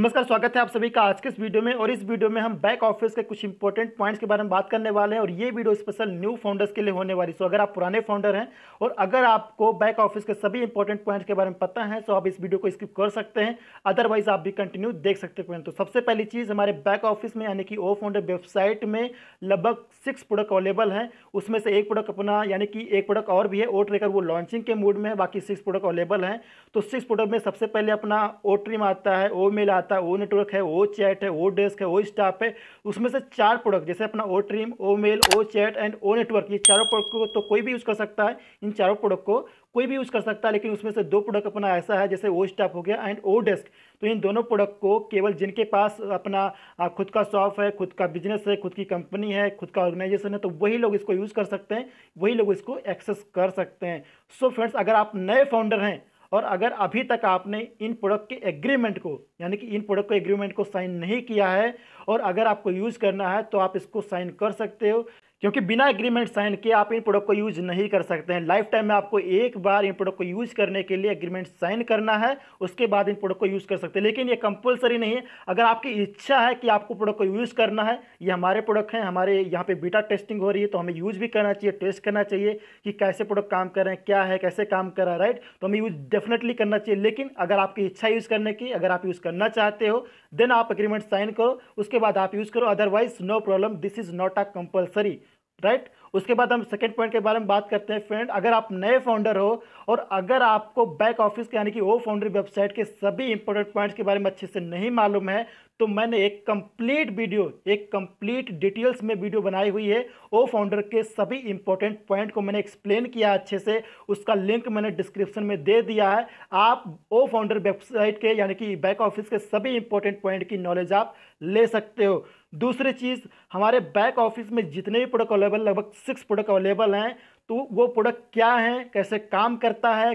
नमस्कार, स्वागत है आप सभी का आज के इस वीडियो में। और इस वीडियो में हम बैक ऑफिस के कुछ इंपॉर्टेंट पॉइंट्स के बारे में बात करने वाले हैं और ये वीडियो स्पेशल न्यू फाउंडर्स के लिए होने वाली। सो अगर आप पुराने फाउंडर हैं और अगर आपको बैक ऑफिस के सभी इंपॉर्टेंट पॉइंट्स के बारे में पता है तो आप इस वीडियो को स्किप कर सकते हैं, अदरवाइज आप भी कंटिन्यू देख सकते हैं। तो सबसे पहली चीज़, हमारे बैक ऑफिस में यानी कि ओ फाउंडर वेबसाइट में लगभग 6 प्रोडक्ट अवेलेबल हैं। उसमें से एक प्रोडक्ट अपना यानी कि एक प्रोडक्ट और भी है, ओ ट्रेकर, वो लॉन्चिंग के मूड में है। बाकी 6 प्रोडक्ट अवेलेबल हैं। तो 6 प्रोडक्ट में सबसे पहले अपना ओ ट्रिम आता है, ओ मेल आता है, ओ नेटवर्क है, ओ चैट है, ओ डेस्क है, ओ स्टाफ है। उसमें से 4 प्रोडक्ट जैसे अपना O trim, O mail, O chat and O network, ये चारों प्रोडक्ट को तो कोई भी यूज़ कर सकता है, इन चारों प्रोडक्ट को कोई भी यूज़ कर सकता है। लेकिन उसमें से 2 प्रोडक्ट अपना ऐसा है जैसे ओ स्टाफ हो गया एंड ओ डेस्क। तो इन दोनों प्रोडक्ट को केवल जिनके पास अपना खुद का शॉप है, खुद का बिजनेस है, खुद की कंपनी है, खुद का ऑर्गेनाइजेशन है, तो वही लोग इसको यूज़ कर सकते हैं, वही लोग इसको एक्सेस कर सकते हैं। सो फ्रेंड्स, अगर आप नए फाउंडर हैं और अगर अभी तक आपने इन प्रोडक्ट के एग्रीमेंट को यानी कि इन प्रोडक्ट के एग्रीमेंट को साइन नहीं किया है और अगर आपको यूज़ करना है तो आप इसको साइन कर सकते हो, क्योंकि बिना एग्रीमेंट साइन के आप इन प्रोडक्ट को यूज़ नहीं कर सकते हैं। लाइफ टाइम में आपको एक बार इन प्रोडक्ट को यूज़ करने के लिए एग्रीमेंट साइन करना है, उसके बाद इन प्रोडक्ट को यूज़ कर सकते हैं। लेकिन ये कंपलसरी नहीं है। अगर आपकी इच्छा है कि आपको प्रोडक्ट को यूज़ करना है, ये हमारे प्रोडक्ट हैं, हमारे यहाँ पे बीटा टेस्टिंग हो रही है, तो हमें यूज़ भी करना चाहिए, टेस्ट करना चाहिए कि कैसे प्रोडक्ट काम कर रहे हैं, क्या है, कैसे काम कर रहा है, राइट। तो हमें यूज़ डेफिनेटली करना चाहिए। लेकिन अगर आपकी इच्छा यूज़ करने की, अगर आप यूज़ करना चाहते हो, देन आप एग्रीमेंट साइन करो, उसके बाद आप यूज़ करो, otherwise no problem, this is not a compulsory, right. उसके बाद हम सेकंड पॉइंट के बारे में बात करते हैं। फ्रेंड, अगर आप नए फाउंडर हो और अगर आपको बैक ऑफिस के यानी कि ओ फाउंडर वेबसाइट के सभी इंपॉर्टेंट पॉइंट्स के बारे में अच्छे से नहीं मालूम है तो मैंने एक कंप्लीट वीडियो, एक कंप्लीट डिटेल्स में वीडियो बनाई हुई है। ओ फाउंडर के सभी इंपॉर्टेंट पॉइंट को मैंने एक्सप्लेन किया अच्छे से, उसका लिंक मैंने डिस्क्रिप्शन में दे दिया है। आप ओ फाउंडर वेबसाइट के यानी कि बैक ऑफिस के सभी इंपॉर्टेंट पॉइंट की नॉलेज आप ले सकते हो। दूसरी चीज़, हमारे बैक ऑफिस में जितने भी प्रोडक्ट अवेलेबल, लगभग 6 प्रोडक्ट अवेलेबल हैं, तो वो प्रोडक्ट क्या हैं, कैसे काम करता है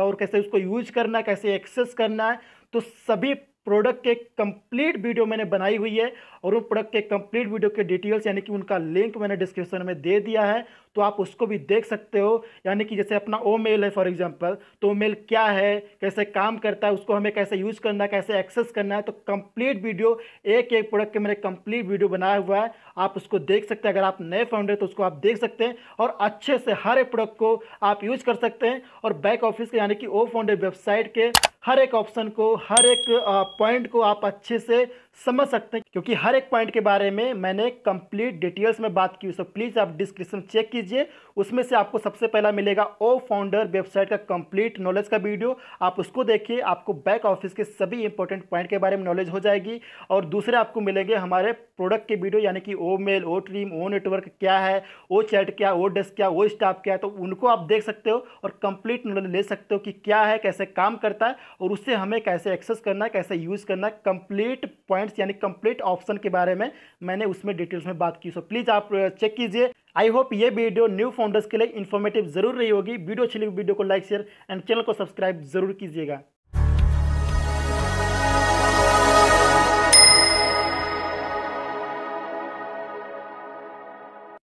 और कैसे उसको यूज करना है, कैसे एक्सेस करना है, तो सभी प्रोडक्ट के कंप्लीट वीडियो मैंने बनाई हुई है और उन प्रोडक्ट के कंप्लीट वीडियो के डिटेल्स यानी कि उनका लिंक मैंने डिस्क्रिप्शन में दे दिया है, तो आप उसको भी देख सकते हो। यानी कि जैसे अपना ओ मेल है फॉर एग्जांपल, तो ओ मेल क्या है, कैसे काम करता है, उसको हमें कैसे यूज़ करना है, कैसे एक्सेस करना है, तो कंप्लीट वीडियो, एक एक प्रोडक्ट के मैंने कंप्लीट वीडियो बनाया हुआ है, आप उसको देख सकते हैं। अगर आप नए फाउंडर तो उसको आप देख सकते हैं और अच्छे से हर एक प्रोडक्ट को आप यूज़ कर सकते हैं और बैक ऑफिस के यानी कि ओ फाउंडर वेबसाइट के हर एक ऑप्शन को, हर एक पॉइंट को आप अच्छे से समझ सकते हैं, क्योंकि हर एक पॉइंट के बारे में मैंने कंप्लीट डिटेल्स में बात की। सो प्लीज़ आप डिस्क्रिप्शन चेक कीजिए, उसमें से आपको सबसे पहला मिलेगा ओ फाउंडर वेबसाइट का कंप्लीट नॉलेज का वीडियो, आप उसको देखिए, आपको बैक ऑफिस के सभी इंपॉर्टेंट पॉइंट के बारे में नॉलेज हो जाएगी। और दूसरे आपको मिलेंगे हमारे प्रोडक्ट के वीडियो यानी कि ओ मेल, ओ ट्रीम, ओ नेटवर्क क्या है, ओ चैट क्या, ओ डेस्क क्या, ओ स्टाफ क्या है, तो उनको आप देख सकते हो और कंप्लीट नॉलेज ले सकते हो कि क्या है, कैसे काम करता है और उससे हमें कैसे एक्सेस करना है, कैसे यूज़ करना है। कंप्लीट पॉइंट्स यानी कंप्लीट ऑप्शन के बारे में मैंने उसमें डिटेल्स में बात की। सो प्लीज़ आप चेक कीजिए। आई होप ये वीडियो न्यू फाउंडर्स के लिए इन्फॉर्मेटिव जरूर रही होगी। वीडियो अच्छी लगी, वीडियो को लाइक, शेयर एंड चैनल को सब्सक्राइब जरूर कीजिएगा।